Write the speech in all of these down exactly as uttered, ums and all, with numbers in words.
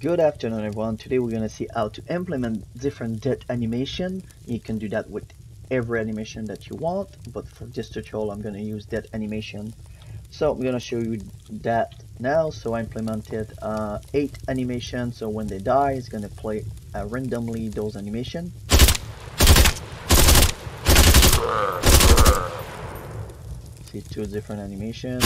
Good afternoon everyone. Today we're gonna see how to implement different death animation. You can do that with every animation that you want, but for this tutorial I'm gonna use death animation. So I'm gonna show you that now. So I implemented uh, eight animations, so when they die it's gonna play uh, randomly those animations. See two different animations.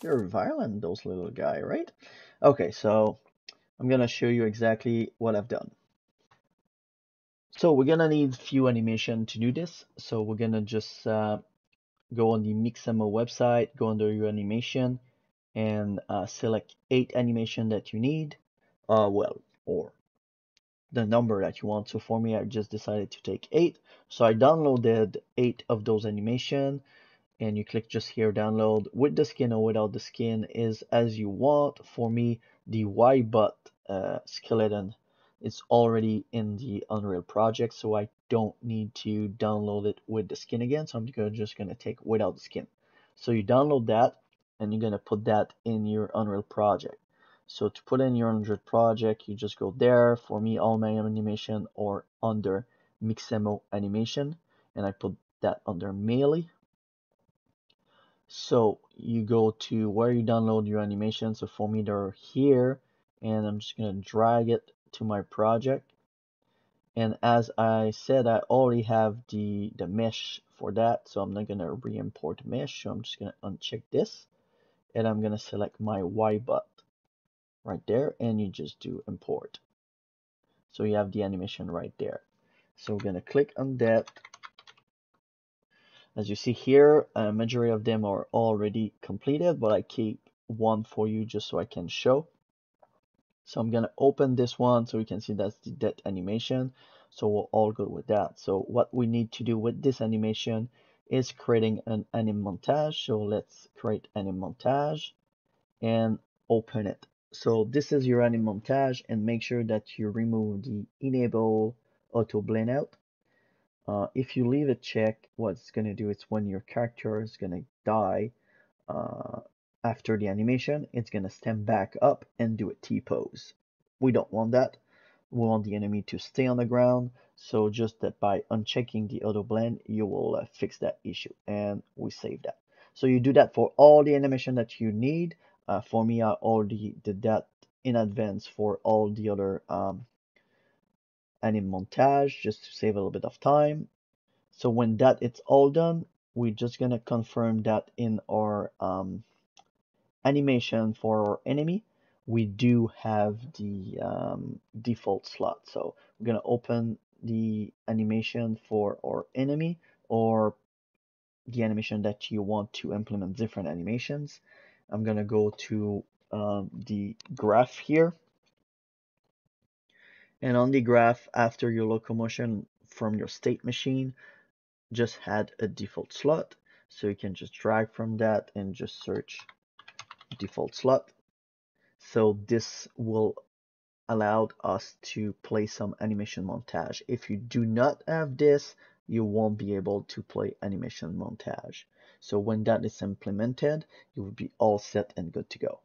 They're violent, those little guy, right? Okay, so I'm gonna show you exactly what I've done. So we're gonna need few animation to do this. So we're gonna just uh, go on the Mixamo website, go under your animation, and uh, select eight animation that you need, uh, well, or the number that you want. So for me, I just decided to take eight. So I downloaded eight of those animation, and you click just here, download with the skin or without the skin is as you want. For me, the Y-Bot uh, skeleton is already in the Unreal project, so I don't need to download it with the skin again. So I'm just gonna take without the skin. So you download that, and you're gonna put that in your Unreal project. So to put in your Unreal project, you just go there. For me, all my animation are under Mixamo animation, and I put that under melee. So you go to where you download your animation. So for me, they're here, and I'm just gonna drag it to my project. And as I said, I already have the the mesh for that, so I'm not gonna re-import mesh. So I'm just gonna uncheck this. And I'm gonna select my Y-Bot right there, and you just do import. So you have the animation right there. So we're gonna click on that. As you see here, a majority of them are already completed, but I keep one for you just so I can show. So I'm gonna open this one so you can see that's the death animation. So we're all good with that. So what we need to do with this animation is creating an anim montage. So let's create anim montage and open it. So this is your anim montage, and make sure that you remove the enable auto blend out. Uh, if you leave it checked, what it's gonna do is when your character is gonna die uh, after the animation, it's gonna stand back up and do a T-Pose. We don't want that. We want the enemy to stay on the ground. So just that by unchecking the auto blend, you will uh, fix that issue, and we save that. So you do that for all the animation that you need. Uh, for me, I already did that in advance for all the other um, anim montage, just to save a little bit of time. So when that it's all done, we're just gonna confirm that in our um, animation for our enemy, we do have the um, default slot. So we're gonna open the animation for our enemy, or the animation that you want to implement different animations. I'm gonna go to um, the graph here, and on the graph, after your locomotion from your state machine, just add a default slot. So you can just drag from that and just search default slot. So this will allow us to play some animation montage. If you do not have this, you won't be able to play animation montage. So when that is implemented, you will be all set and good to go.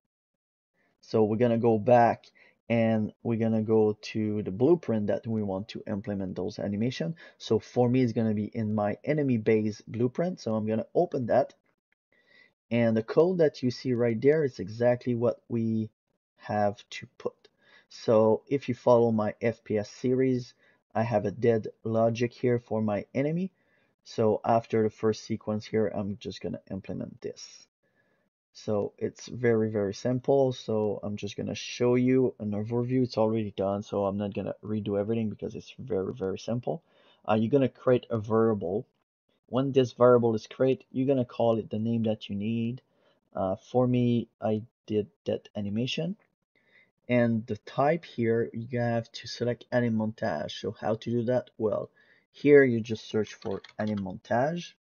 So we're gonna go back, and we're gonna go to the blueprint that we want to implement those animation. So for me, it's gonna be in my enemy base blueprint. So I'm gonna open that, and the code that you see right there is exactly what we have to put. So if you follow my F P S series, I have a dead logic here for my enemy. So after the first sequence here, I'm just gonna implement this. So it's very, very simple. So I'm just gonna show you an overview. It's already done, so I'm not gonna redo everything because it's very, very simple. Uh, you're gonna create a variable. When this variable is created, you're gonna call it the name that you need. Uh, for me, I did that animation. And the type here, you have to select anim montage. So how to do that? Well, here you just search for anim montage.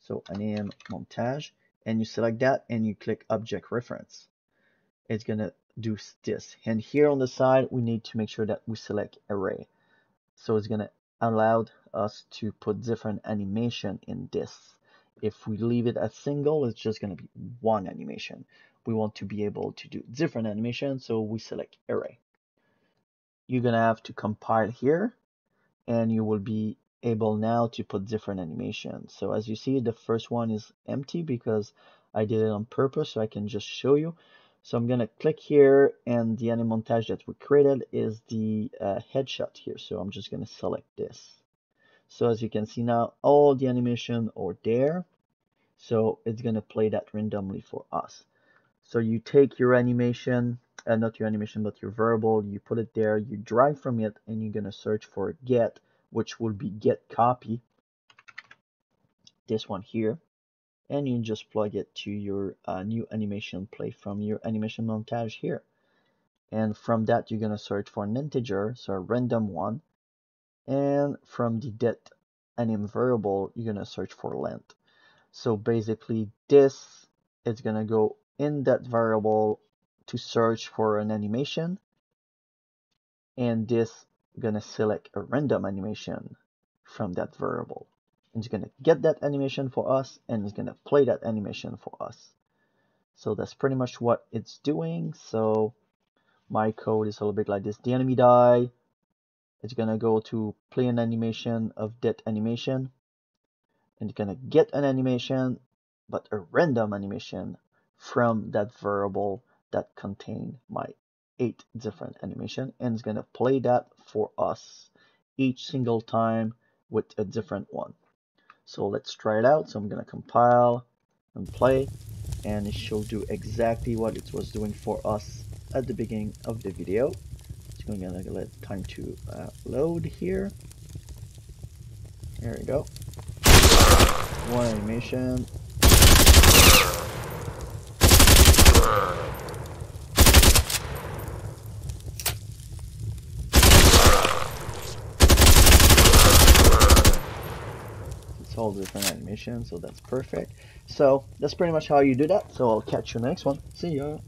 So anim montage, and you select that, and you click object reference. It's gonna do this. And here on the side, we need to make sure that we select array. So it's gonna allowed us to put different animation in this. If we leave it as single, it's just going to be one animation. We want to be able to do different animations, so we select array. You're going to have to compile here, and you will be able now to put different animations. So as you see, the first one is empty because I did it on purpose, so I can just show you. So I'm going to click here, and the anim montage that we created is the uh, headshot here. So I'm just going to select this. So as you can see now, all the animation are there. So it's going to play that randomly for us. So you take your animation, uh, not your animation, but your variable, you put it there, you drag from it, and you're going to search for get, which will be get copy, this one here. And you just plug it to your uh, new animation play from your animation montage here. And from that, you're going to search for an integer, so a random one. And from the det anim variable, you're going to search for length. So basically, this is going to go in that variable to search for an animation. And this is going to select a random animation from that variable. It's going to get that animation for us, and it's going to play that animation for us. So that's pretty much what it's doing. So my code is a little bit like this. The enemy die, it's going to go to play an animation of that animation, and it's going to get an animation, but a random animation from that variable that contained my eight different animation, and it's going to play that for us each single time with a different one. So let's try it out. So I'm going to compile and play, and it should do exactly what it was doing for us at the beginning of the video. So I'm going to let time to uh, load here. There we go. One animation. All different animations, so that's perfect. So that's pretty much how you do that. So I'll catch you in the next one. See ya.